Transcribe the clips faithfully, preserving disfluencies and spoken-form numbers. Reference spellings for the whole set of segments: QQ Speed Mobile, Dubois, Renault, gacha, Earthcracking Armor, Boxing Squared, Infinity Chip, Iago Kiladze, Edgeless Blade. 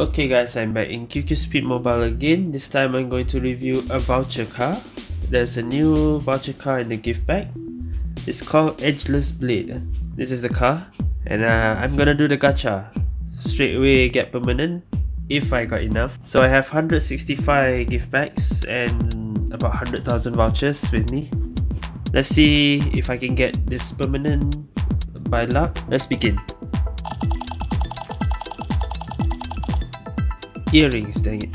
Okay guys, I'm back in Q Q Speed Mobile again. This time I'm going to review a voucher car. There's a new voucher car in the gift bag. It's called Edgeless Blade. This is the car, and uh, I'm gonna do the gacha. Straight away get permanent if I got enough. So I have one hundred sixty-five gift bags and about one hundred thousand vouchers with me. Let's see if I can get this permanent by luck. Let's begin. Earrings, dang it.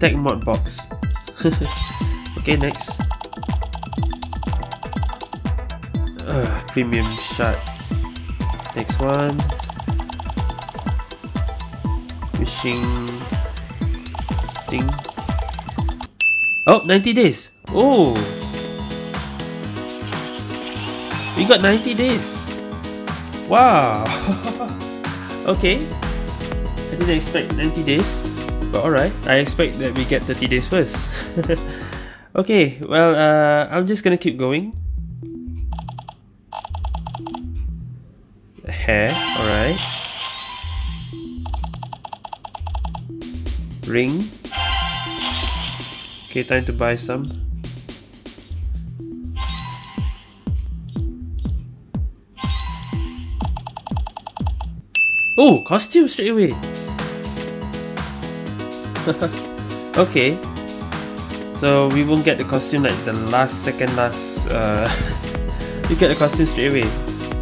Tech mod box. Okay, next. Uh, premium shot. Next one. Fishing thing. Oh, ninety days. Oh, we got ninety days. Wow. Okay, I didn't expect ninety days, but alright, I expect that we get thirty days first. Okay, well, uh, I'm just gonna keep going. Hair, alright. Ring. Okay, time to buy some. Oh, costume straight away. Okay, so we won't get the costume like the last second last. Uh, you get the costume straight away.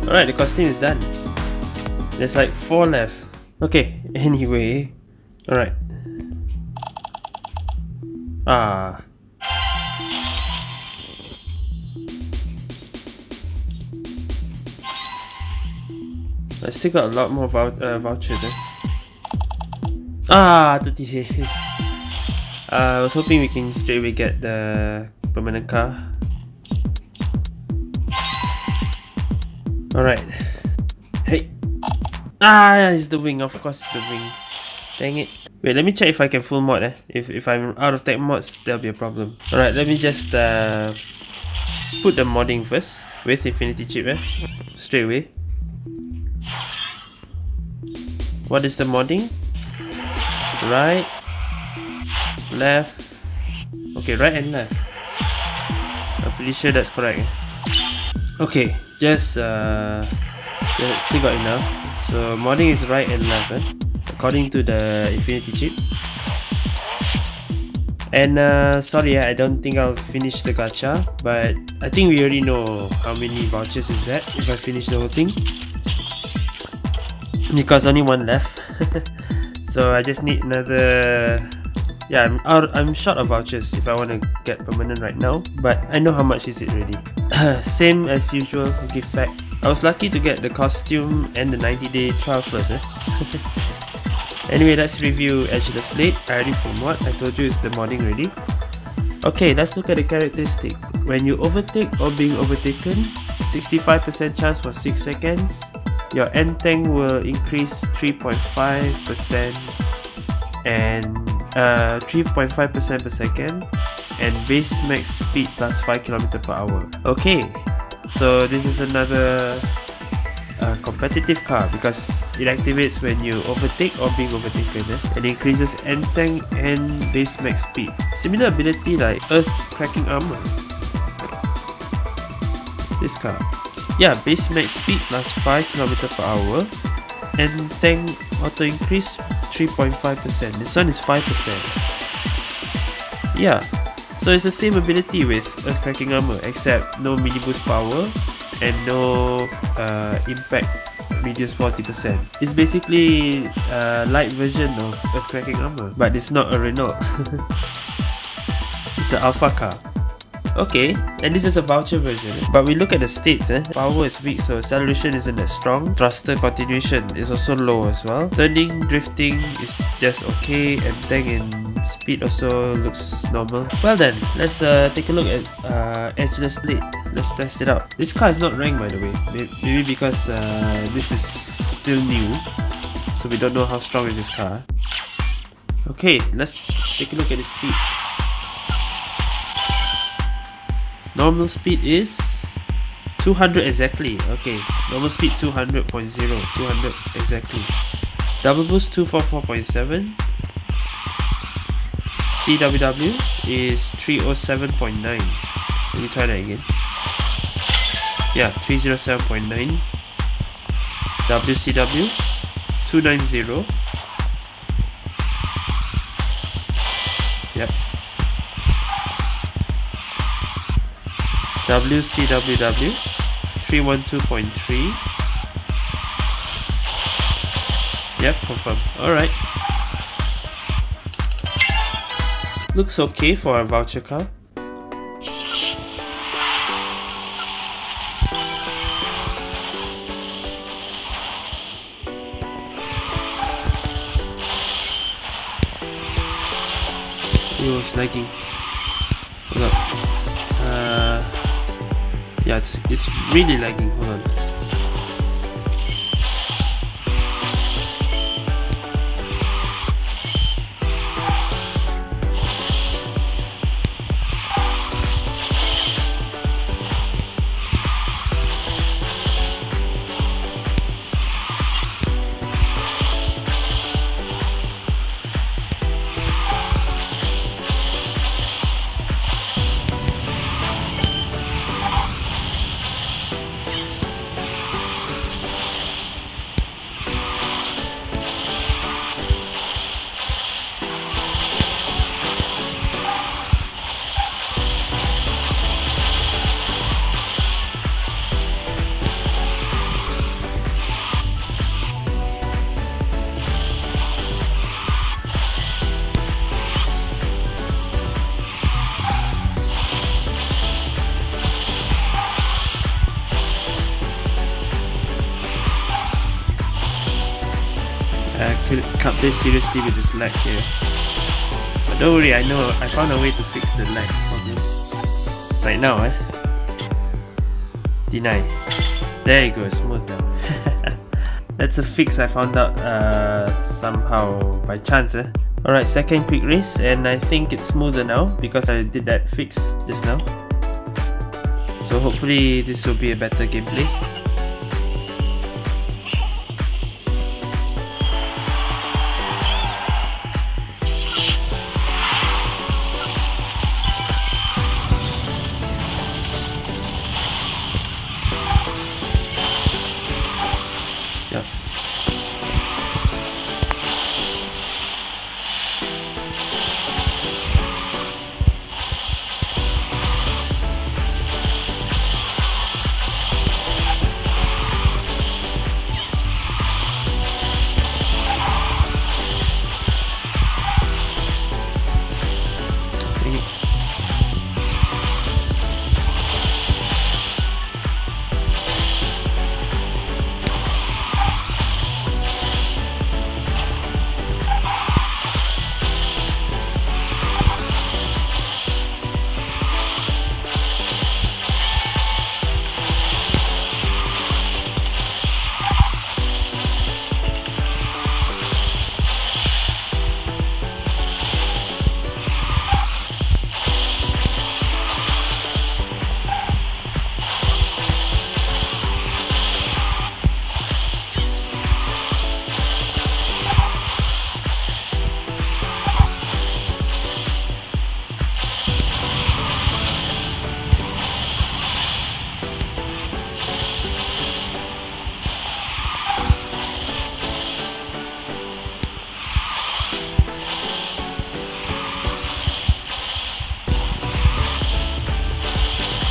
All right, the costume is done. There's like four left. Okay, anyway, all right. Ah. I still got a lot more vou uh, vouchers, eh? Ah, thirty days. Uh, I was hoping we can straight away get the permanent car. Alright. Hey! Ah, it's the wing, of course it's the wing. Dang it. Wait, let me check if I can full mod, eh? If, if I'm out of tech mods, there'll be a problem. Alright, let me just uh, put the modding first with Infinity Chip, eh? Straight away. What is the modding? Right, left. Okay, right and left. I'm pretty sure that's correct. Eh? Okay, just uh, just still got enough. So modding is right and left, eh? According to the Infinity Chip. And uh, sorry, I don't think I'll finish the gacha, but I think we already know how many vouchers is that if I finish the whole thing. Because only one left. So I just need another. Yeah, I'm out, I'm short of vouchers if I want to get permanent right now, but I know how much is it already. Same as usual, gift pack. I was lucky to get the costume and the ninety day trial first, eh? Anyway, let's review Edgeless Blade. I already from what I told you, it's the modding already. Okay, let's look at the characteristic. When you overtake or being overtaken, sixty-five percent chance for six seconds. Your end tank will increase three point five percent and three point five percent uh, per second, and base max speed plus five kilometers per hour. Okay, so this is another uh, competitive car because it activates when you overtake or being overtaken, eh? And increases end tank and base max speed. Similar ability like Earthcracking Armor. This car. Yeah, base max speed plus five kilometers per hour and tank auto increase three point five percent. This one is five percent. Yeah, so it's the same ability with Earthcracking Armor except no mini boost power and no uh, impact reduce forty percent. It's basically a light version of Earthcracking Armor, but it's not a Renault. It's an Alpha car. Okay, and this is a voucher version. But we look at the states, eh? Power is weak, so acceleration isn't that strong. Thruster continuation is also low as well. Turning, drifting is just okay, and tank and speed also looks normal. Well then, let's uh, take a look at uh, Edgeless Blade. Let's test it out. This car is not ranked, by the way. Maybe because uh, this is still new, so we don't know how strong is this car. Okay, let's take a look at the speed. Normal speed is two hundred exactly. Okay, normal speed two hundred point zero, two hundred exactly. Double boost two forty-four point seven. C W W is three oh seven point nine. Let me try that again. Yeah, three oh seven point nine. W C W two ninety. Yep. W C W W three twelve point three. Yep, confirm. Alright. Looks okay for a voucher card. It was lagging. Hold on. Uh, yeah, it's, it's really lagging. Hold on. Can't play seriously with this lag here. But don't worry, I know I found a way to fix the lag problem. Right now, eh? Deny. There you go, smooth now. That's a fix I found out uh, somehow by chance, eh? Alright, second quick race, and I think it's smoother now because I did that fix just now. So hopefully this will be a better gameplay.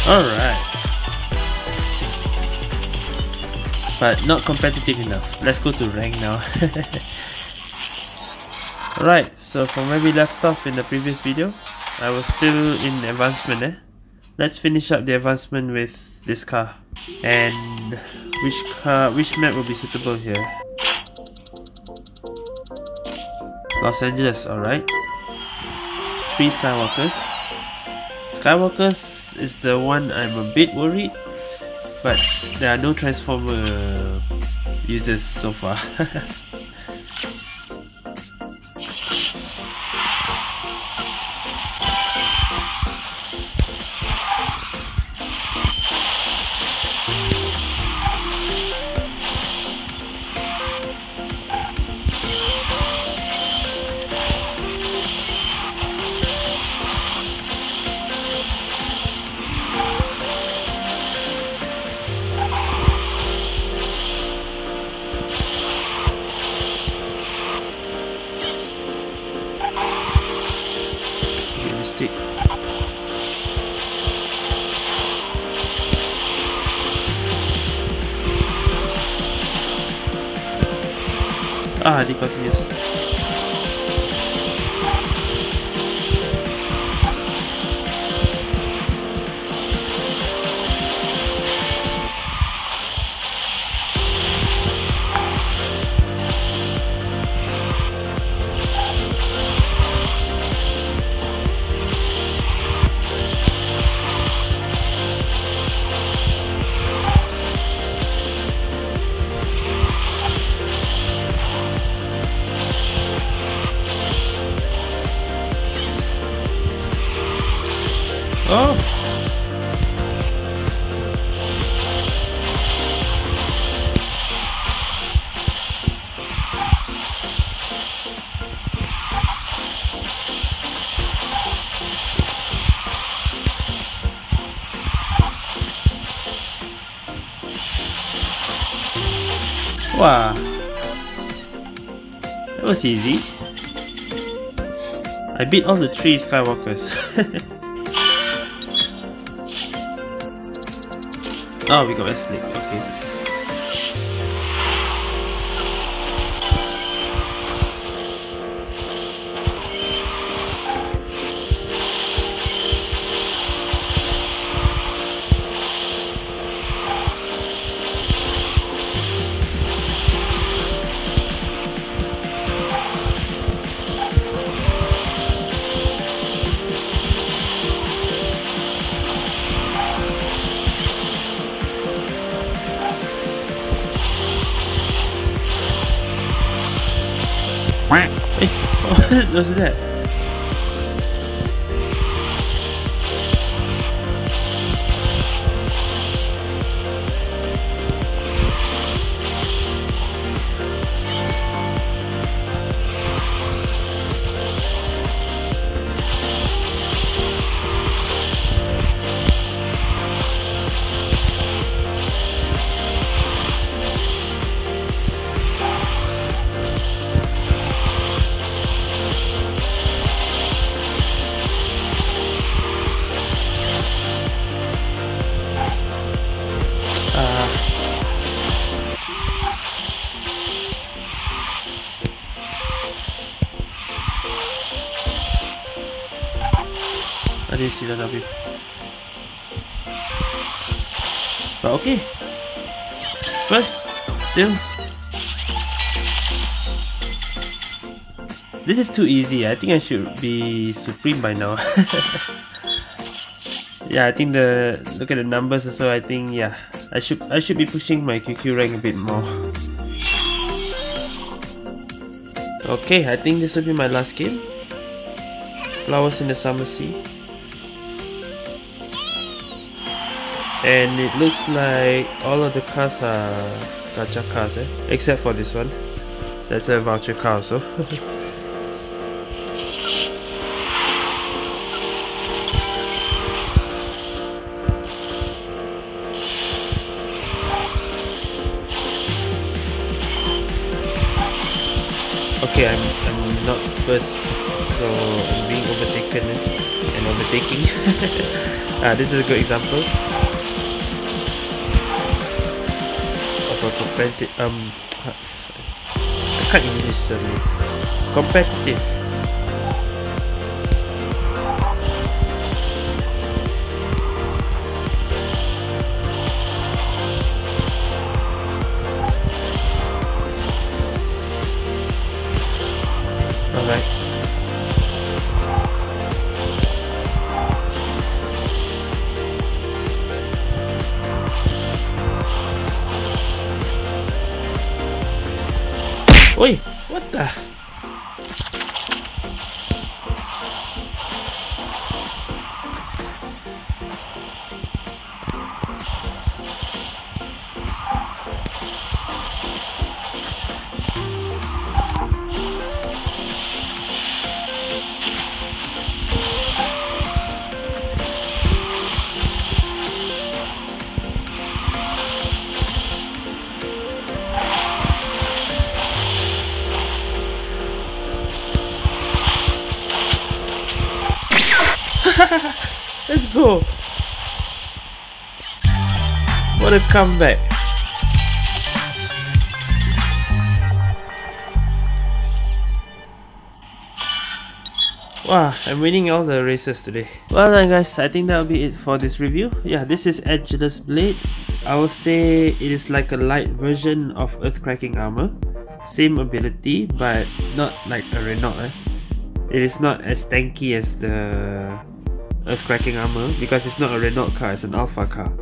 Alright, but not competitive enough. Let's go to rank now. Alright, so from where we left off in the previous video, I was still in advancement, eh? Let's finish up the advancement with this car. And which car, which map will be suitable here? Los Angeles, alright. Three Skywalkers. Skywalkers is the one I'm a bit worried, but there are no Transformer users so far. Ah, they got used. Oh! Wow! That was easy. I beat all the three Skywalkers. Oh, we got Edgeless Blade, okay. Hey, what was that? I didn't see that W. But okay. First, still. This is too easy. I think I should be supreme by now. Yeah, I think the look at the numbers, so I think yeah, I should I should be pushing my Q Q rank a bit more. Okay, I think this will be my last game. Flowers in the Summer Sea. And it looks like all of the cars are gacha cars, eh? Except for this one. That's a voucher car also. Okay, I'm, I'm not first, so I'm being overtaken and overtaking. Ah, this is a good example. Competitive, um, I can't English suddenly. Competitive. All right. Oi, what the? Let's go! What a comeback! Wow, I'm winning all the races today. Well then guys, I think that'll be it for this review. Yeah, this is Edgeless Blade. I will say it is like a light version of Earthcracking Armor. Same ability, but not like a Renault. Eh? It is not as tanky as the Earthcracking Armor because it's not a Renault car, it's an Alpha car.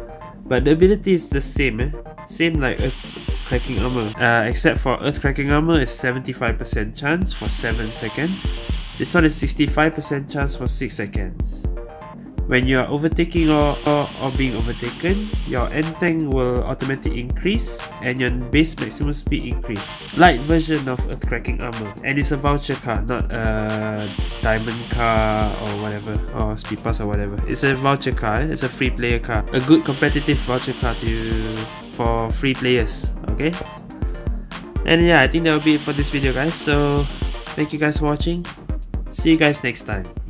But the ability is the same, eh? Same like Earthcracking Armor, uh, except for Earthcracking Armor is seventy-five percent chance for seven seconds. This one is sixty-five percent chance for six seconds. When you are overtaking or, or, or being overtaken, your end tank will automatically increase and your base maximum speed increase. Light version of Earthcracking Armor, and it's a voucher car, not a diamond car or whatever, or speed pass or whatever. It's a voucher car, it's a free player car, a good competitive voucher car to for free players, okay? And yeah, I think that will be it for this video guys, so thank you guys for watching, see you guys next time.